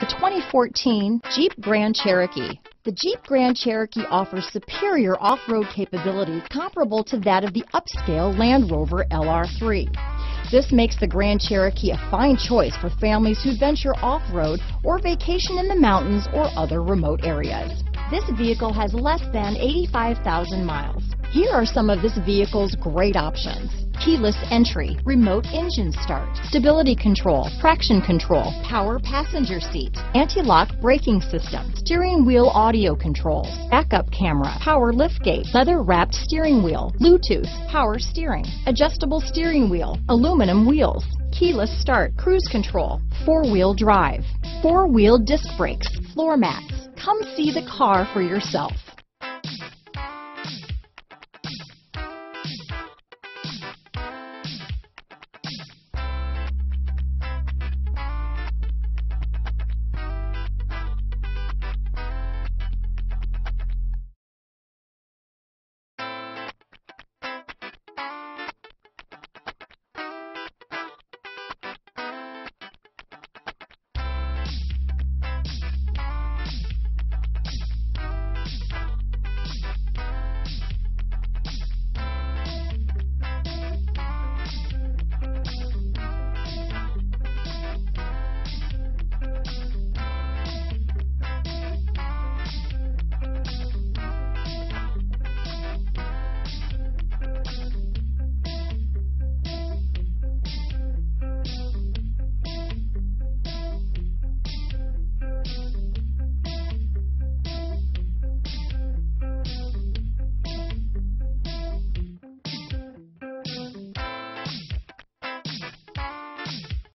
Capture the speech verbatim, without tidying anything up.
The twenty fourteen Jeep Grand Cherokee. The Jeep Grand Cherokee offers superior off-road capability comparable to that of the upscale Land Rover L R three. This makes the Grand Cherokee a fine choice for families who venture off-road or vacation in the mountains or other remote areas. This vehicle has less than eighty-five thousand miles. Here are some of this vehicle's great options: keyless entry, remote engine start, stability control, traction control, power passenger seat, anti-lock braking system, steering wheel audio controls, backup camera, power liftgate, leather-wrapped steering wheel, Bluetooth, power steering, adjustable steering wheel, aluminum wheels, keyless start, cruise control, four-wheel drive, four-wheel disc brakes, floor mats. Come see the car for yourself.